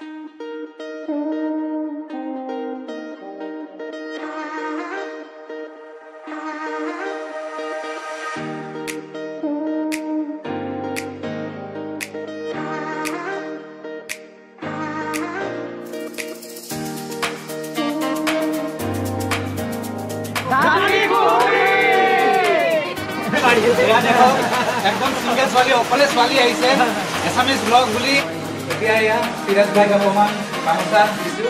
एकदम सिंगल्स वाली ओपनलेस वाली आई से ऐसा मिस ब्लॉग बोली क्या है यार सिराज भाई का परफॉर्मेंस कामसा इशू।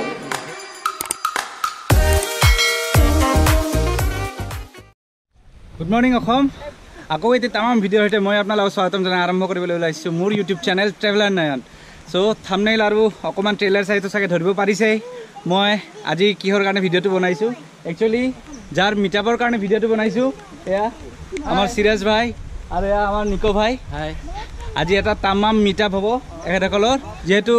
गुड मॉर्निंग अखम आको इति तमाम भिडियो हेटे মই आपना লগত স্বাগতম জানাই আৰম্ভ কৰিবলৈ ওলাইছো মোৰ YouTube channel traveller Nayan. So thumbnail আৰু অকমান ট্ৰেইলাৰ চাই তো চাগে ধৰিব পাৰিছে মই আজি কিহৰ কাৰণে ভিডিওটো বনাইছো। একচুয়ালি যাৰ মিটআপৰ কাৰণে ভিডিওটো বনাইছো এয়া आमार सिराज भाई और आमार निको भाई आज एटा तमाम मिटअप हबो एखेतकलर जेहेतु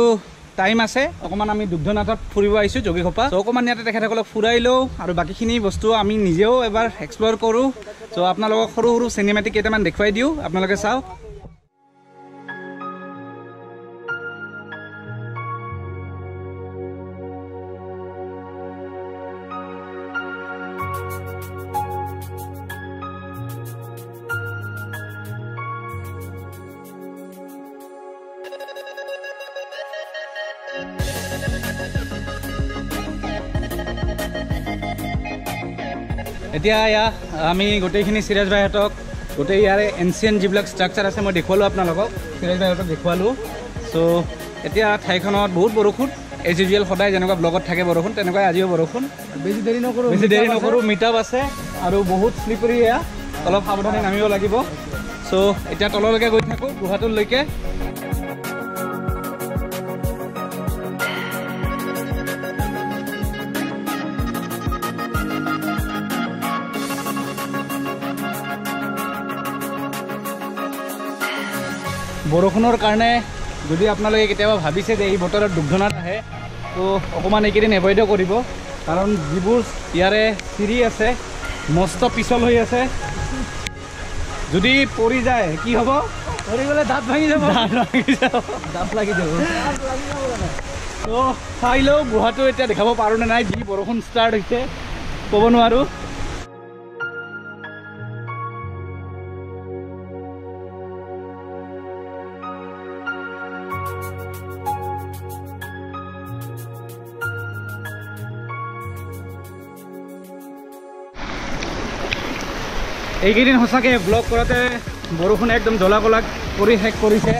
टाइम आसे अकमान आमी दुग्धनाथत फुरिब आइसु जोगीघोपा। सो अकमान याते एखेतकलक फुराइ लौ और बाकीखिनि बस्तु आमी निजेओ एबार एक्सप्लोर करूँ। सो आपनालोक हरु हरु सिनेमेटिक केटामान देखुवाइ दिउ आपनालोके चाओ। इतना आम गोटेखी सिराज भाई गोटे यार एनशियन जीव स्ट्राक्चार आज मैं देखाल अपना सिराज भाई देखाल। सो इतना ठाईख बहुत बरखुण एज यूजुअल सदा जैसे ब्लगत थके बरखुण तक आजिओ बरखुण बेसि देरी नकूँ मिटअप आसे और बहुत स्लिपरी अलग सवधानी नाम लगे। सो इतना तलैके गई थको गुहाटरलैके। बरखुणर कारण जो अपने क्या भाई से बतर दुग्धनाथ आए तो अकान एकदिन एवयड कर कारण जीवर यारे सीढ़ी आसे मस्त पिछल हो आदि पड़ जाए कि हम पड़ गए दाँत भांगी दाँत लगी तो चाहू गुहाटो इतना देखा पारोने ना जी बरखुण स्टार्ट कब नो। এইকেইদিন সঁচাকৈ ব্লগ কৰোঁতে বৰষুণ एकदम জলাকলাক কৰি শেষ কৰিছে।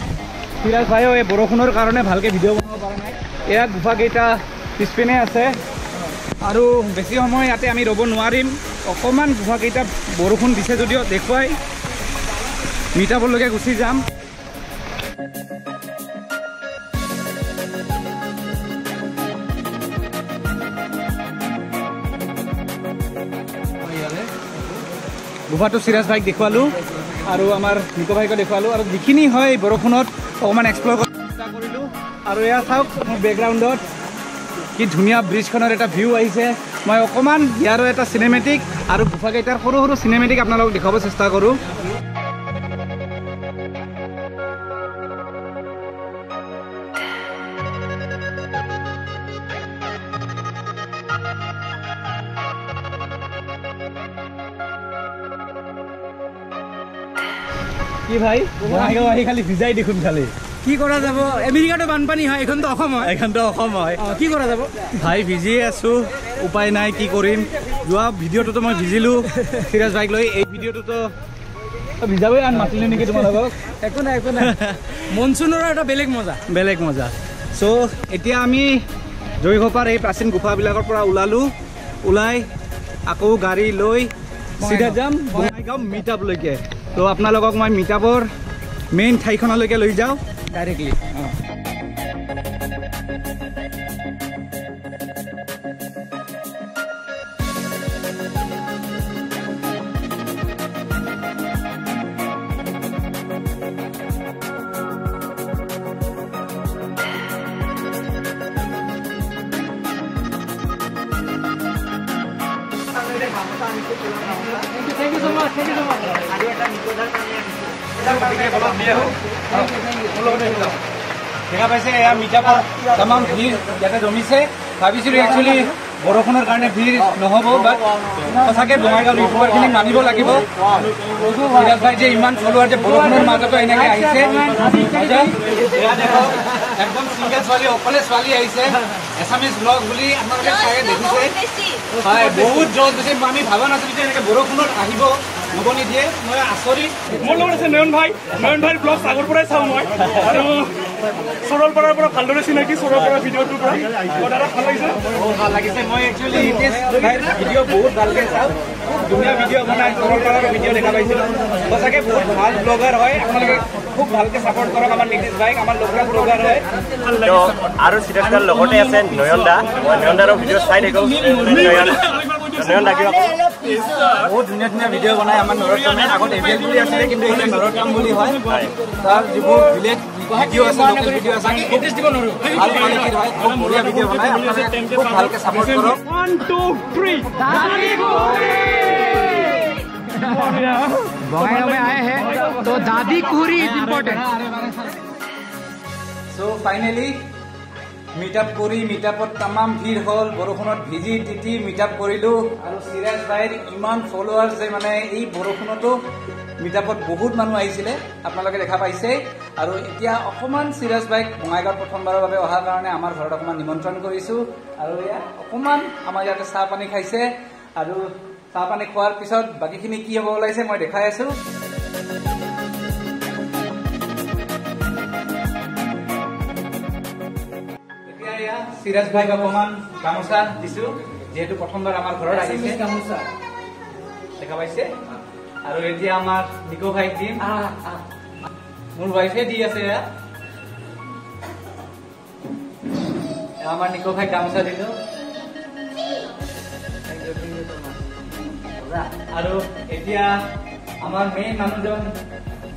সিৰাজ ভাইও এই বৰষুণৰ কাৰণে ভালকৈ ভিডিঅ' বনাব পৰা নাই। এয়া গুফাকেইটা পিছপিনে আছে আৰু বেছি সময় ইয়াতে আমি ৰ'ব নোৱাৰিম। অকণমান গুফাকেইটা বৰষুণ দিছে যদিও দেখুৱাই মিটাবলৈকে গুচি যাম। गुफा तो सिराज भाई देखाल और आमार निको भाई को देखाल और जीखिनी है बरखुण अकान एक्सप्लोर कर चेष्टा करूँ। और यहाँ चाहक मोर बेकग्राउंडत कि धुनिया ब्रिजखर एट भिउ आईसे मैं अकान यार एट सिनेमेटिक और गुफाकटार सर सिनेमेटिक अपना देखा चेष्टा करूँ। भाई बंगाईगाँव खाली भिजाई देखो खाली कि अमेरिका तो बानपानी है भाई भिजी आसो उपाय ना कि भिडिओ तो मैं भिजिलो सिराज भाई भिडिओ तो भिजाब मातिल निकी तुम एक ना मनसूनर बेलेग मजा। सो इतना आम जोगीघोपार प्राचीन गुफाबिलर ऊलालू ऊल् आको गाड़ी लै सीधा जाम बंगाईगाँव मिटअप लैके। तो अपना लोगों को मैं मिटअपर मेन ठाईखन लैके लै जाऊँ डायरेक्टली। देखा पासे यहाँ मिर्जापुर तमाम भीड़ जैसे जमीसे भाई एक्चुअली बरषुणर कारण भीड़ नहब बट सचाके बंगाईगांव यूट्यूबर खिल मानव लगे सिराज भाई जो इन फलोवर जो बरषुणर मजते एकदम सिंगल छाली अकले छाली एसामिज ब्लग बुली देखे हाँ बहुत जस बेसि भाव ना बरषुण हम निदिए मैं आचरित मोर लगता नयन भाई ब्लग आगर पर चाँव मैं सरलपारा भल्दरे चिनाकि सरलपारा भिडिओ दादा भल लगे बहुत भल लगे मैं एक्चुअली भिडिओ बहुत भल्के चाँव धुनिया भिडिओ बनाए सरलपारा भिडिओ देखा पासी सचाके बहुत भल ब्लगार है खूब भल्के सपोर्ट कर नीतीश भाई लोकल ब्लगार है और सिराज दार नयन दा मैं नयन दारो भिडिओ चाई थको बहुत धुनिया धुनिया भिडिओ बनाए आगत एम एल आसे कि नरकाम है तार जो भिलेज भिडिओ लोकल भिडिओ खूब बढ़िया भिडिओ बनाए खूब भल्के सपोर्ट कर आए हैं तो दादी कुरी is important so finally meetup तमाम भीड़ हल बरषुण भिजी तीति मीटअप करूँ और सिराज भाईर इन फलोवार्स मानने बरषुणतो मीटअप बहुत मानु आपन देखा पासे और इतना अकमान सिराज भाई बंगाईगांव प्रथमबार अहा कारण आम घर अक निमंत्रण कर चाह पानी खाई और चाह पानी खार पीछे बाकी कि हम ऊल्स मैं देखा सिराज भाई अकमान गामोसा दिसु जेहेतु प्रथमबार आमार घरत आइसे गामोसा देखा पाइसे आरो एतिया आमार निको भाई दिम मोर वाइफे दि आसे आमार निको भाई गामोसा दिलो आरो एतिया आमार मेन मानुजन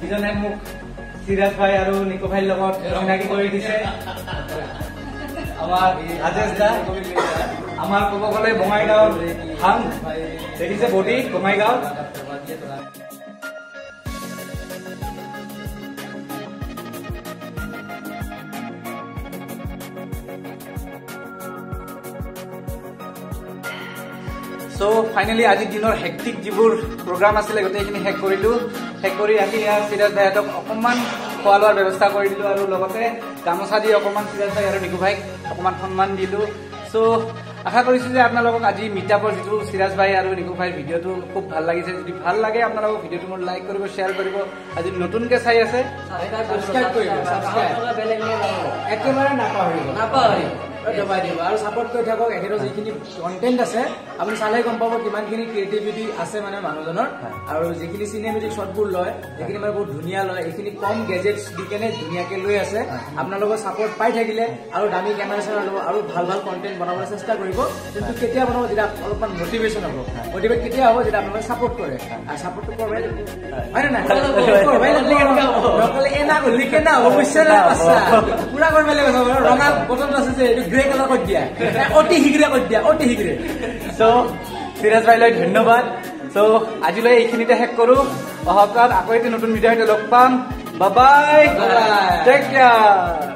बिजने मुख सिराज भाई आरो निको भाई लगत मिनाकी करि दिसे बंगाईगांव देखिसे बॉडी बंगाईगांव सो फाइनली आज दिन हेक्टिक जी प्रोग्राम आसे गोटेखिनि शेष करिलु शेष करि आखि सिराज भाईहतक अकमान खा लवार व्यवस्था कर दिल और गामोचा दी अक सिराज भाई और निकू भाई अकमान सम्मान दिल सो आशा कर आज मिटअपर जी सिराज भाई और निकू भाई भिडिओ खूब भल लगे जो भल लगे अपना भिडिओ मोर लाइक शेयर कर आज नतुनक चाई आसे दबाई दी और सपोर्ट कर जी कन्टेन्ट आसे अपनी चाले गम पा कि क्रिएटिविटी आसे मानने मानुजर और जी सिनेमेटिक शॉटबुर लयी मैं बहुत धुनिया लयी कम गेजेट्स दी के धुनियाके लै आसे अपना लोग सपोर्ट पाई थकिले और दामी कैमेरा चेमेरा और भल भल कन्टेन्ट बनाने चेष्टा कर बनाब जब अलग मोटिवेशन हम मोटिवेट क्या हम जब अपने सपोर्ट करे सपोर्ट कर ग्रे कलर कर दिया अति शीघ्रे कर दिया अति शीघ्रे सो सिराज भाई धन्यवाद सो आज शेष करूँ अहकाल आक नतुन भिडिओ लग पाम बाय बाय टेक केयर।